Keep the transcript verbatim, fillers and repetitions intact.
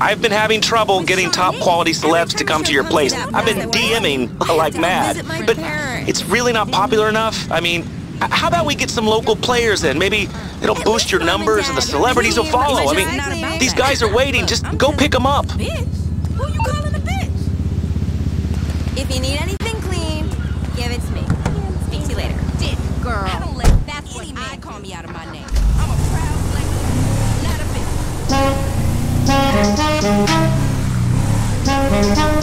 I've been having trouble getting top quality celebs to come to your place. I've been DMing like mad, but it's really not popular enough. I mean, how about we get some local players in? Maybe it'll boost your numbers and the celebrities will follow. I mean, these guys are waiting. Just go pick them up. Who you calling a bitch? If you need anything clean, give it to me. Speak to you later. Dick, girl. I don't let that any man call me out of my name. I'm a proud black woman, not a bitch.